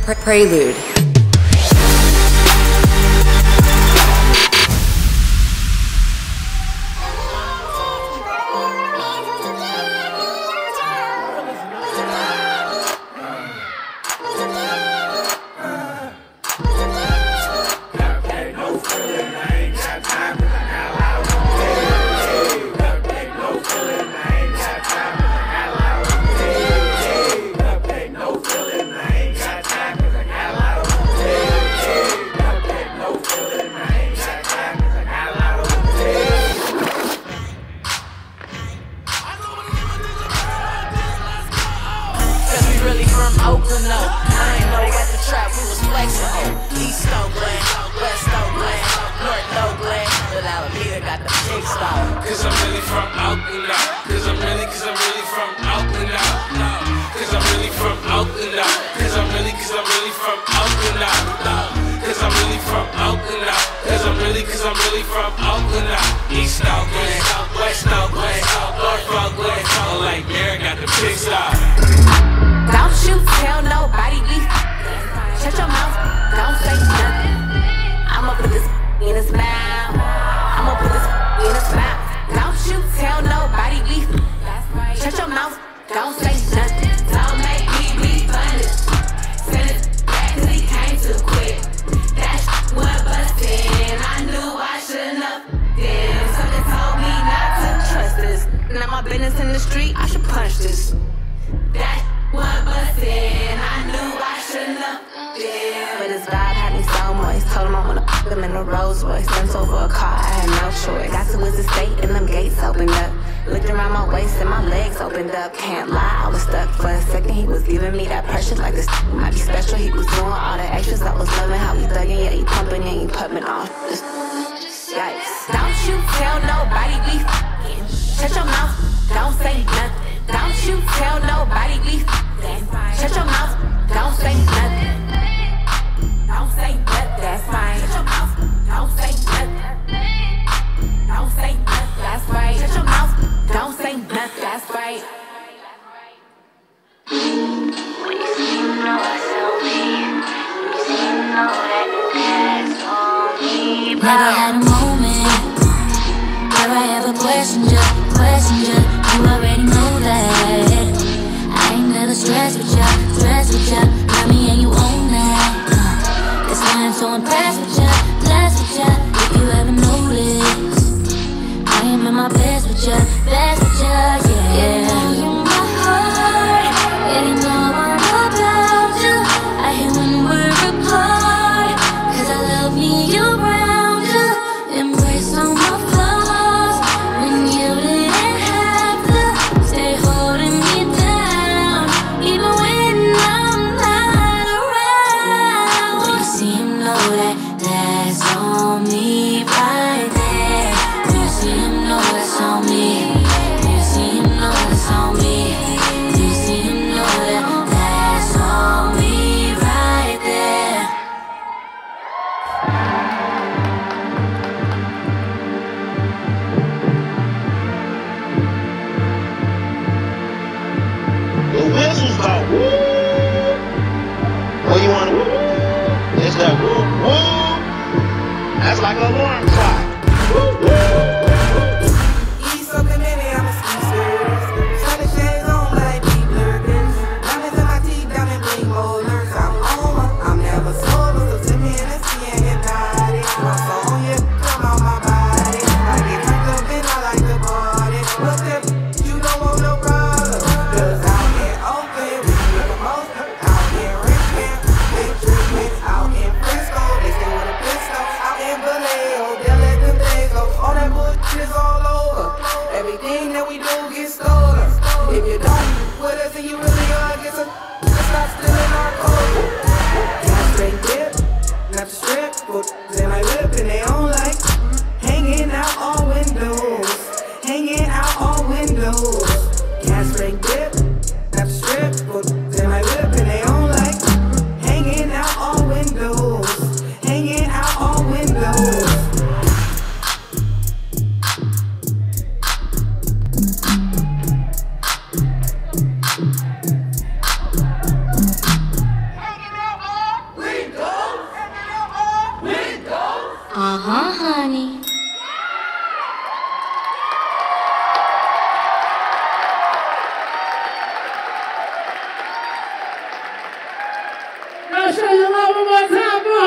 Prelude. Oakland, no, I ain't know what the trap, we was flexing, oh, East Oakland, West Oakland, North Oakland, but Alameda got the big style. Cause I'm really from Oakland, no, cause I'm really from Oakland, no, cause I'm really from Oakland, no, cause I'm really from Oakland, no, East Oakland, West Oakland, North Oakland, all like Mary got the big style. Don't you tell nobody, please. Shut your mouth, don't say nothing. I'ma put this in his mouth. I'ma put this in his mouth. Don't you tell nobody, please. Shut your mouth, don't say nothing. Don't make me be funny. Send it back cause he came too quick. That shit went bustin'. I knew I shouldn't have. Damn, something told me not to trust this. Now my business in the street, I should punch this. That one bustin', I knew I shouldn't have been. But his vibe had me so moist. Told him I wanna fuck him in a Rolls Royce. Sent over a car, I had no choice. Got to his estate and them gates opened up. Looked around my waist and my legs opened up. Can't lie, I was stuck for a second. He was giving me that pressure like this might be special. He was doing all the extras, I was loving how he thuggin'. Yeah, he pumping and he pumping off. Yikes. Don't you tell nobody we fuckin'. Shut your mouth, don't say nothing. Don't you tell nobody we fuckin'. Shut your mouth, don't say nothing. Don't say nothing, that's right. Shut your mouth, don't say nothing. Don't say nothing, that's right. Shut your mouth, don't say nothing, that's right. Please, you know SOP. Please, you know that the past on me. Never had a moment. Never ever questioned you, You already know that I ain't never stressed with ya, Love me and you own that. That's why I'm so impressed with ya, If you ever noticed, I am in my best with ya, yeah, yeah. You're in my heart, and you know I'm about you. I hate when we're apart, cause I love me, you around you. Embrace all my flaws, when you didn't have Uh-huh, honey. Now show your love one more time, boy.